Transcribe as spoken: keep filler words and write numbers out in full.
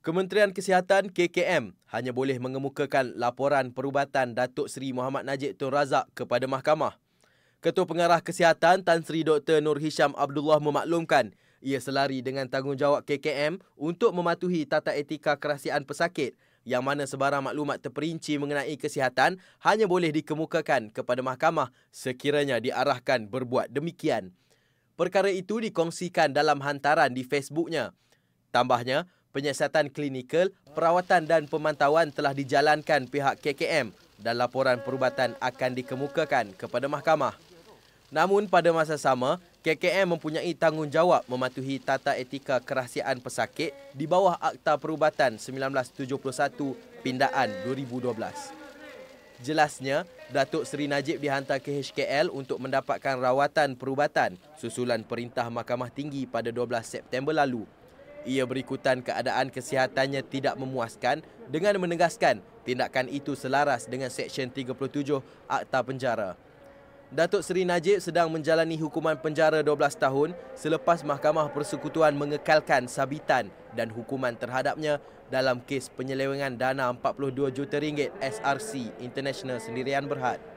Kementerian Kesihatan K K M hanya boleh mengemukakan laporan perubatan Datuk Seri Mohd Najib Tun Razak kepada mahkamah. Ketua Pengarah Kesihatan Tan Sri Doktor Noor Hisham Abdullah memaklumkan ia selari dengan tanggungjawab K K M untuk mematuhi tata etika kerahsiaan pesakit, yang mana sebarang maklumat terperinci mengenai kesihatan hanya boleh dikemukakan kepada mahkamah sekiranya diarahkan berbuat demikian. Perkara itu dikongsikan dalam hantaran di Facebooknya. Tambahnya, penyiasatan klinikal, perawatan dan pemantauan telah dijalankan pihak K K M dan laporan perubatan akan dikemukakan kepada mahkamah. Namun pada masa sama, K K M mempunyai tanggungjawab mematuhi tata etika kerahsiaan pesakit di bawah Akta Perubatan seribu sembilan ratus tujuh puluh satu Pindaan dua ribu dua belas. Jelasnya, Datuk Seri Najib dihantar ke H K L untuk mendapatkan rawatan perubatan susulan Perintah Mahkamah Tinggi pada dua belas September lalu. Ia berikutan keadaan kesihatannya tidak memuaskan dengan menegaskan tindakan itu selaras dengan Seksyen tiga puluh tujuh Akta Penjara. Datuk Seri Najib sedang menjalani hukuman penjara dua belas tahun selepas Mahkamah Persekutuan mengekalkan sabitan dan hukuman terhadapnya dalam kes penyelewengan dana empat puluh dua juta ringgit S R C International Sendirian Berhad.